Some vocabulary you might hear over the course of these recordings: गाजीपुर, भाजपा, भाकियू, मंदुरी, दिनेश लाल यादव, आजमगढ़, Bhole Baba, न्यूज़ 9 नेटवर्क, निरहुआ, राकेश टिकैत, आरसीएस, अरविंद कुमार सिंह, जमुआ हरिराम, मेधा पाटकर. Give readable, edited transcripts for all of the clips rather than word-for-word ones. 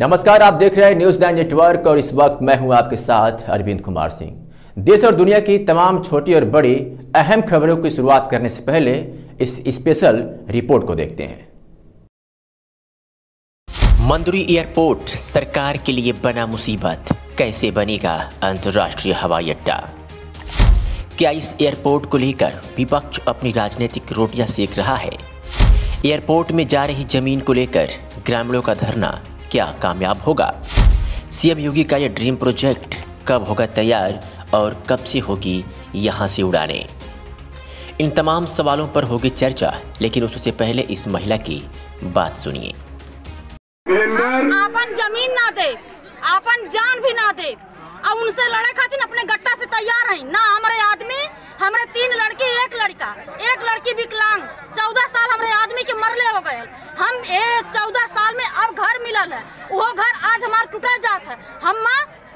नमस्कार, आप देख रहे हैं न्यूज़ 9 नेटवर्क और इस वक्त मैं हूं आपके साथ अरविंद कुमार सिंह। देश और दुनिया की तमाम छोटी और बड़ी अहम खबरों की शुरुआत करने से पहले इस स्पेशल रिपोर्ट को देखते हैं। मंदुरी एयरपोर्ट सरकार के लिए बना मुसीबत, कैसे बनेगा अंतर्राष्ट्रीय हवाई अड्डा। क्या इस एयरपोर्ट को लेकर विपक्ष अपनी राजनीतिक रोटियां सेक रहा है। एयरपोर्ट में जा रही जमीन को लेकर ग्रामीणों का धरना क्या कामयाब होगा। सीएम योगी का यह ड्रीम प्रोजेक्ट कब होगा तैयार और कब से होगी यहां से उड़ाने। इन तमाम सवालों पर होगी चर्चा, लेकिन उससे पहले इस महिला की बात सुनिए। आपन जमीन ना दे, आपन जान भी ना दे और उनसे लड़े खातिर अपने गट्टा से तैयार है ना। हमारे आदमी, हमारे 3 लड़की 1 लड़का, 1 लड़की विकलांग, 14 साल हमारे आदमी के मरले हो गए। हम 14 साल में अब घर मिलल है, वो घर आज हमारा टूटा जात है। हम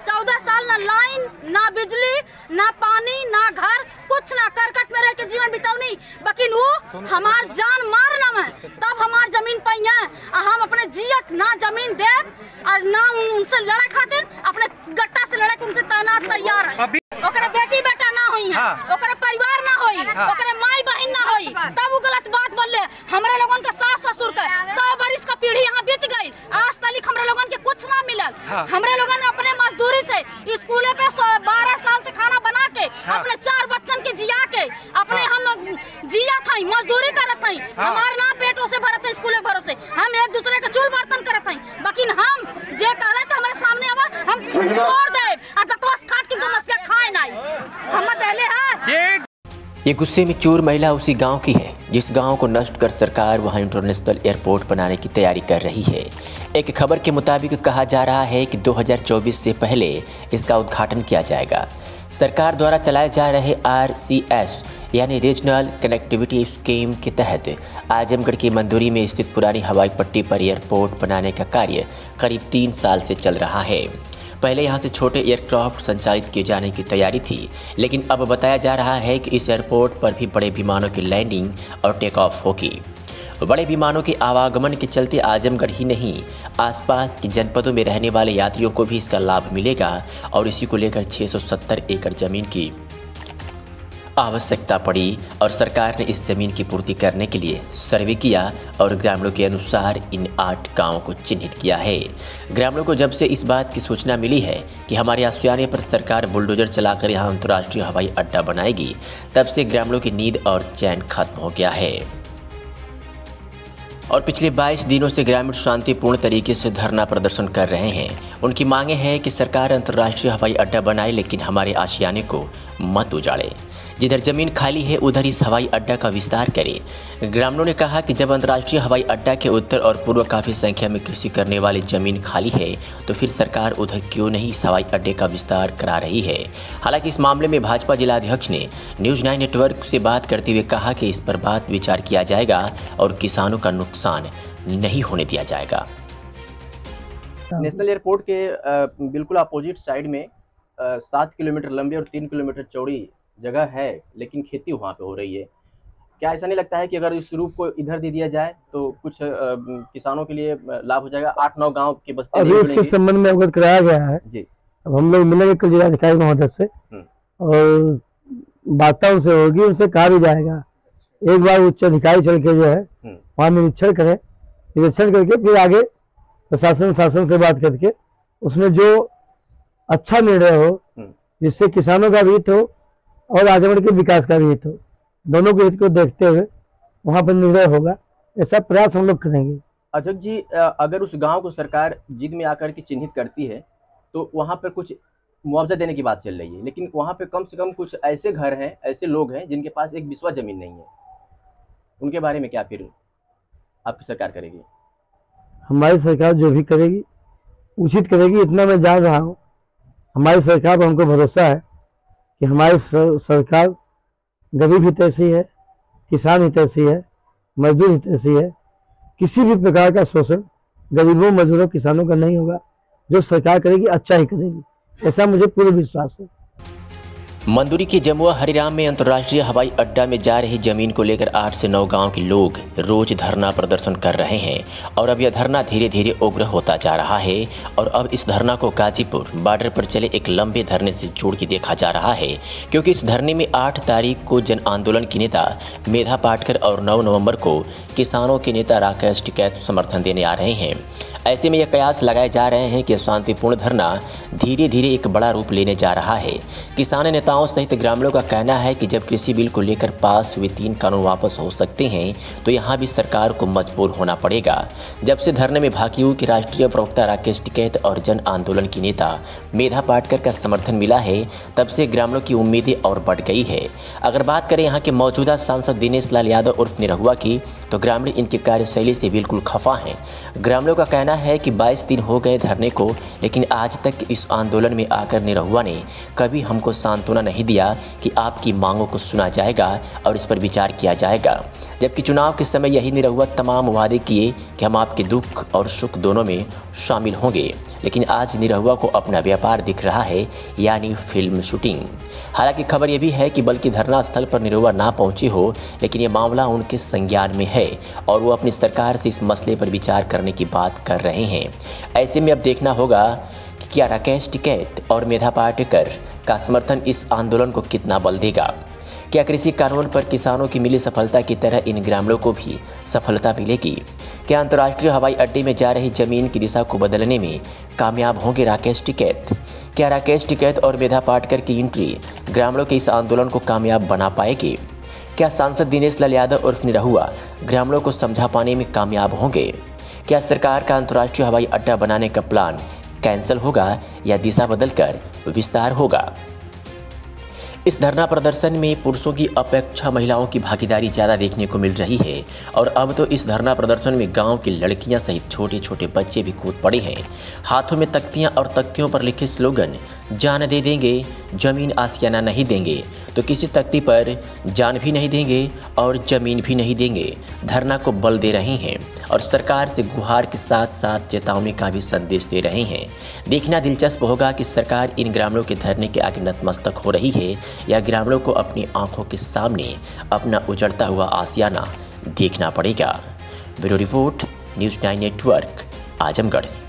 14 साल ना लाइन ना बिजली ना पानी ना घर कुछ ना करकट में रह के जीवन बिताऊ नहीं, लेकिन वो हमार जान मार ना है तब हमार जमीन पाई है। हम अपने जियत ना जमीन दे और ना उनसे लड़े खातिर अपने गट्टा से लड़े उनसे तैनात तैयार है। ओकरे बेटी बेटा ना होई है, ओकरे परिवार ना होई, ओकरे माई बहन ना होई, तब वो गलत बात बोले। हमरे लोगन का सास ससुर का 100 बरिस का पीढ़ी यहाँ बीत गई, आज तक हमरे लोगन के कुछ ना मिलल। हमरे लोगन अपने मजदूरी से स्कूले पे 12 साल से खाना बना के अपने 4 बच्चन के जिया के अपने हम जिया था, मजदूरी करत है। हमारे ना पेटों से भरत है, स्कूल भरों से हम एक दूसरे के चूल बर्तन करत है, लेकिन हम जे कहले तो हमारे सामने अब हम तोड़ दे है। ये गुस्से में चूर महिला उसी गांव की है जिस गांव को नष्ट कर सरकार वहां इंटरनेशनल एयरपोर्ट बनाने की तैयारी कर रही है। एक खबर के मुताबिक कहा जा रहा है कि 2024 से पहले इसका उद्घाटन किया जाएगा। सरकार द्वारा चलाए जा रहे आरसीएस यानी रीजनल कनेक्टिविटी स्कीम के तहत आजमगढ़ की मंदुरी में स्थित पुरानी हवाई पट्टी पर एयरपोर्ट बनाने का कार्य करीब 3 साल से चल रहा है। पहले यहाँ से छोटे एयरक्राफ्ट संचालित किए जाने की तैयारी थी, लेकिन अब बताया जा रहा है कि इस एयरपोर्ट पर भी बड़े विमानों की लैंडिंग और टेक ऑफ होगी। बड़े विमानों के आवागमन के चलते आजमगढ़ ही नहीं आसपास के जनपदों में रहने वाले यात्रियों को भी इसका लाभ मिलेगा और इसी को लेकर 670 एकड़ ज़मीन की आवश्यकता पड़ी और सरकार ने इस ज़मीन की पूर्ति करने के लिए सर्वे किया और ग्रामीणों के अनुसार इन 8 गाँवों को चिन्हित किया है। ग्रामीणों को जब से इस बात की सूचना मिली है कि हमारे आशियाने पर सरकार बुलडोजर चलाकर यहाँ अंतर्राष्ट्रीय हवाई अड्डा बनाएगी, तब से ग्रामीणों की नींद और चैन खत्म हो गया है और पिछले 22 दिनों से ग्रामीण शांतिपूर्ण तरीके से धरना प्रदर्शन कर रहे हैं। उनकी मांगे हैं कि सरकार अंतर्राष्ट्रीय हवाई अड्डा बनाए, लेकिन हमारे आशियाने को मत उजाड़े। जिधर जमीन खाली है उधर इस हवाई अड्डा का विस्तार करें। ग्रामीणों ने कहा कि जब अंतर्राष्ट्रीय हवाई अड्डा के उत्तर और पूर्व काफ़ी संख्या में कृषि करने वाली जमीन खाली है तो फिर सरकार उधर क्यों नहीं इस हवाई अड्डे का विस्तार करा रही है। हालांकि इस मामले में भाजपा जिलाध्यक्ष ने न्यूज़ 9 नेटवर्क से बात करते हुए कहा कि इस पर बात विचार किया जाएगा और किसानों का नुकसान नहीं होने दिया जाएगा। नेशनल एयरपोर्ट के बिल्कुल अपोजिट साइड में 7 किलोमीटर लंबी और 3 किलोमीटर चौड़ी जगह है, लेकिन खेती वहाँ पे हो रही है। क्या ऐसा नहीं लगता है कि अगर इस रूप को इधर दे दिया जाए तो कुछ किसानों के लिए लाभ हो जाएगा। 8-9 गांव के बस्ती अभी इसके संबंध में अवगत कराया गया है जी। अब हम लोग मिलेंगे कल जिलाधिकारी महोदय से और बात उनसे होगी, उनसे कहा भी जाएगा। एक बार उच्च अधिकारी चल के जो है वहाँ निरीक्षण करें, निरीक्षण करके फिर आगे प्रशासन शासन से बात करके उसमें जो अच्छा निर्णय हो जिससे किसानों का भी हित हो और आजमगढ़ के विकास का भी हित हो, दोनों के हित को देखते हुए वहाँ पर निर्णय होगा। ऐसा प्रयास हम लोग करेंगे। अध्यक्ष जी, अगर उस गांव को सरकार जिद में आकर के चिन्हित करती है तो वहाँ पर कुछ मुआवजा देने की बात चल रही है, लेकिन वहाँ पर कम से कम कुछ ऐसे घर हैं, ऐसे लोग हैं जिनके पास 1 बिस्वा जमीन नहीं है। उनके बारे में क्या फिर आपकी सरकार करेगी? हमारी सरकार जो भी करेगी उचित करेगी, इतना मैं जान रहा हूँ। हमारी सरकार पर हमको भरोसा है कि हमारी सरकार गरीब हितैषी है, किसान हितैषी है, मजदूर हितैषी है। किसी भी प्रकार का शोषण गरीबों, मजदूरों, किसानों का नहीं होगा। जो सरकार करेगी अच्छा ही करेगी, ऐसा मुझे पूर्ण विश्वास है। मंदूरी के जमुआ हरिराम में अंतर्राष्ट्रीय हवाई अड्डा में जा रही जमीन को लेकर 8 से 9 गांव के लोग रोज धरना प्रदर्शन कर रहे हैं और अब यह धरना धीरे धीरे उग्र होता जा रहा है और अब इस धरना को गाजीपुर बॉर्डर पर चले एक लंबे धरने से जोड़ के देखा जा रहा है, क्योंकि इस धरने में 8 तारीख को जन आंदोलन की नेता मेधा पाटकर और 9 नवम्बर को किसानों के नेता राकेश टिकैत समर्थन देने आ रहे हैं। ऐसे में यह कयास लगाए जा रहे हैं कि शांतिपूर्ण धरना धीरे धीरे एक बड़ा रूप लेने जा रहा है। किसान नेताओं सहित ग्रामीणों का कहना है कि जब कृषि बिल को लेकर पास हुए 3 कानून वापस हो सकते हैं तो यहाँ भी सरकार को मजबूर होना पड़ेगा। जब से धरने में भाकियू के राष्ट्रीय प्रवक्ता राकेश टिकैत और जन आंदोलन की नेता मेधा पाटकर का समर्थन मिला है, तब से ग्रामीणों की उम्मीदें और बढ़ गई है। अगर बात करें यहाँ के मौजूदा सांसद दिनेश लाल यादव उर्फ निरहुआ की, तो ग्रामीण इनकी कार्यशैली से बिल्कुल खफा हैं। ग्रामीणों का कहना है कि 22 दिन हो गए धरने को, लेकिन आज तक इस आंदोलन में आकर निरहुआ ने कभी हमको सांत्वना नहीं दिया कि आपकी मांगों को सुना जाएगा और इस पर विचार किया जाएगा। जबकि चुनाव के समय यही निरहुआ तमाम वादे किए कि हम आपके दुख और सुख दोनों में शामिल होंगे, लेकिन आज निरहुआ को अपना व्यापार दिख रहा है, यानी फिल्म शूटिंग। हालांकि खबर यह भी है कि बल्कि धरना स्थल पर निरहुआ ना पहुंची हो, लेकिन यह मामला उनके संज्ञान में है और वो अपनी सरकार से इस मसले पर विचार करने की बात कर रहे हैं। ऐसे में अब देखना होगा कि क्या राकेश टिकैत और मेधा पाटकर का समर्थन इस आंदोलन को कितना बल देगा। क्या कृषि कानून पर किसानों की मिली सफलता की तरह इन ग्रामीणों को भी सफलता मिलेगी? क्या अंतर्राष्ट्रीय हवाई अड्डे में जा रही जमीन की दिशा को बदलने में कामयाब होंगे राकेश टिकैत? क्या राकेश टिकैत और मेधा पाटकर की एंट्री ग्रामीणों के इस आंदोलन को कामयाब बना पाएगी? क्या सांसद दिनेश लाल यादव उर्फ निरहुआ ग्रामीणों को समझा पाने में कामयाब होंगे? क्या सरकार का अंतर्राष्ट्रीय हवाई अड्डा बनाने का प्लान कैंसिल होगा या दिशा बदलकर विस्तार होगा? इस धरना प्रदर्शन में पुरुषों की अपेक्षा महिलाओं की भागीदारी ज़्यादा देखने को मिल रही है और अब तो इस धरना प्रदर्शन में गांव की लड़कियां सहित छोटे छोटे बच्चे भी कूद पड़े हैं। हाथों में तख्तियां और तख्तियों पर लिखे स्लोगन जान दे देंगे, जमीन आशियाना नहीं देंगे, तो किसी तख्ती पर जान भी नहीं देंगे और जमीन भी नहीं देंगे धरना को बल दे रहे हैं और सरकार से गुहार के साथ साथ चेतावनी का भी संदेश दे रहे हैं। देखना दिलचस्प होगा कि सरकार इन ग्रामीणों के धरने के आगे नतमस्तक हो रही है या ग्रामीणों को अपनी आंखों के सामने अपना उजड़ता हुआ आशियाना देखना पड़ेगा। Bureau report, न्यूज़ 9 नेटवर्क, आजमगढ़।